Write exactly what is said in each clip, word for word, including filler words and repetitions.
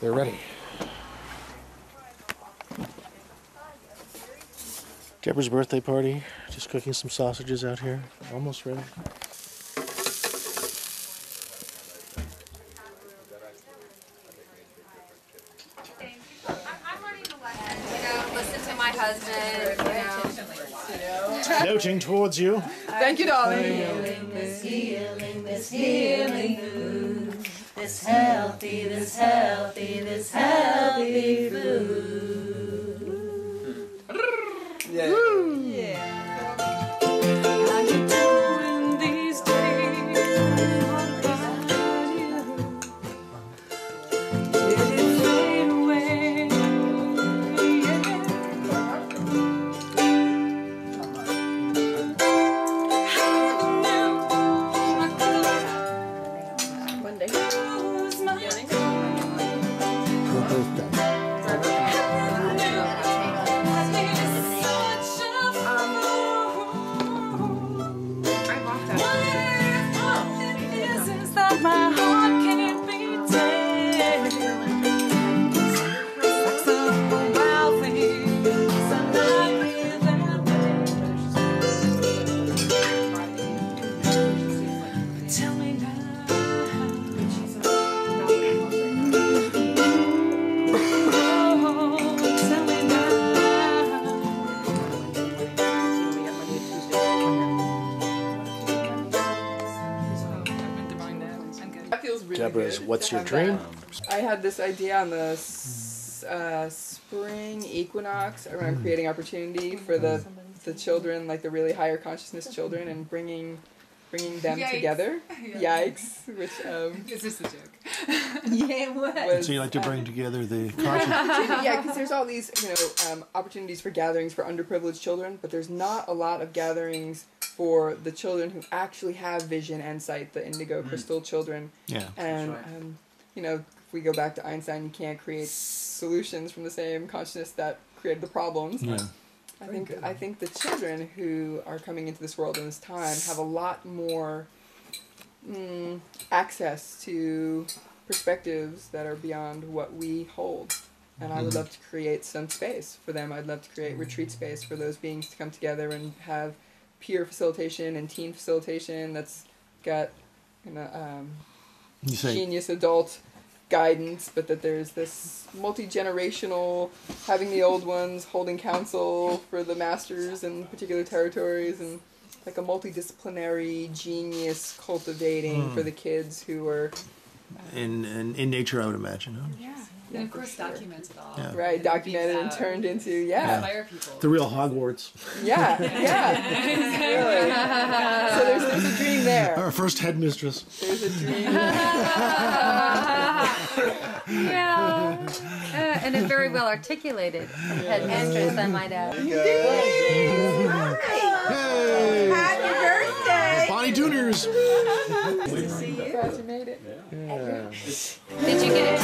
They're ready. Debra's birthday party. Just cooking some sausages out here. Almost ready. Noting towards you. Thank you, darling. Feeling this healing, this healing food. This healthy, this healthy, this healthy food. Yeah. Woo. Yeah. How you doing these days? What about you? Did it fade away? Yeah. One day. Debra's What's Your Dream? I had this idea on the s uh, spring equinox around creating opportunity for the the children, like the really higher consciousness children, and bringing bringing them Yikes. together. Yikes! Which um, is this a joke? Yeah, it was. was so you like to bring uh, together the consciousness? Yeah, because there's all these you know um, opportunities for gatherings for underprivileged children, but there's not a lot of gatherings for the children who actually have vision and sight, the indigo crystal mm. children. Yeah, and right. um, you know, if we go back to Einstein, you can't create solutions from the same consciousness that created the problems. Yeah. I Very think good. I think the children who are coming into this world in this time have a lot more mm, access to perspectives that are beyond what we hold. And I would love to create some space for them. I'd love to create retreat space for those beings to come together and have peer facilitation and teen facilitation that's got you know, um, you say, genius adult guidance, but that there's this multi-generational, having the old ones holding counsel for the masters in particular territories, and like a multidisciplinary genius cultivating mm. for the kids who are... Uh, in, in, in nature, I would imagine. Huh? Yeah. Yeah, and of course, sure. document it all. Yeah. Right, and documented and turned into, yeah. Inspire people. The real Hogwarts. Yeah, yeah. Really. So there's, there's a dream there. Our first headmistress. There's a dream there. Yeah. Uh, and a very well articulated headmistress, I might add. Hey. Happy birthday. Bonnie Dooners. Nice to see you. Glad you made it. Yeah. Yeah. Did you get it?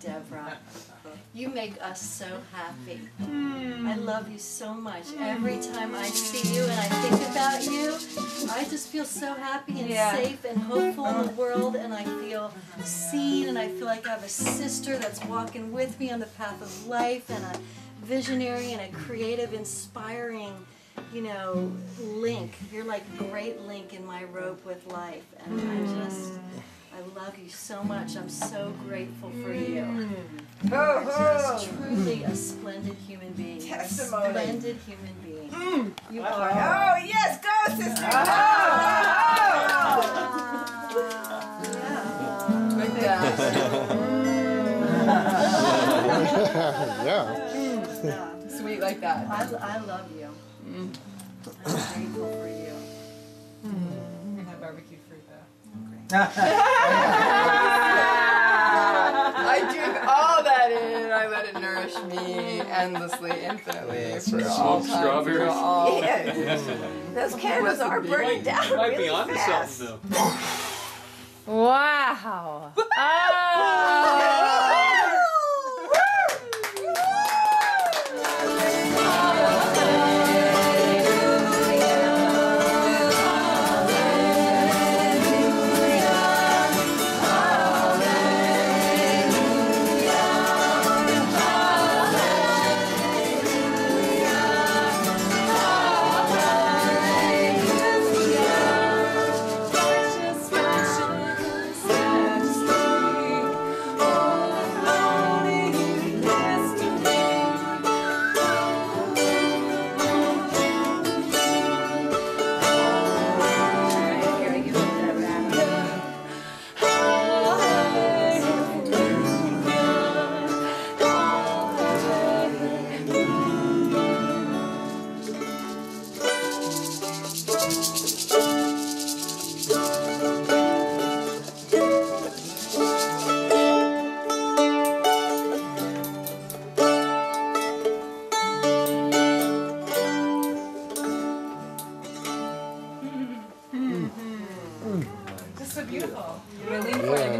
Debra, you make us so happy. Mm. I love you so much. Mm. Every time I see you and I think about you, I just feel so happy and yeah. safe and hopeful in the world, and I feel seen, and I feel like I have a sister that's walking with me on the path of life, and a visionary and a creative, inspiring, you know, link. You're like a great link in my rope with life, and mm. I just... I love you so much. I'm so grateful for you. Mm. You're just truly a splendid human being. Testimony. A splendid human being. Mm. You are. Oh, yes, go, sister. Go. Oh. Good job. Yeah. Sweet like that. I, I love you. Mm. I'm grateful for you. Mm. We're gonna have barbecue fruit, though. Okay. I drink all that in, I let it nourish me endlessly, infinitely, for all time, strawberries. For all yeah. Those candles are burning down really might be onto fast. Something, though. Wow. Oh. Beautiful. Really important. Yeah.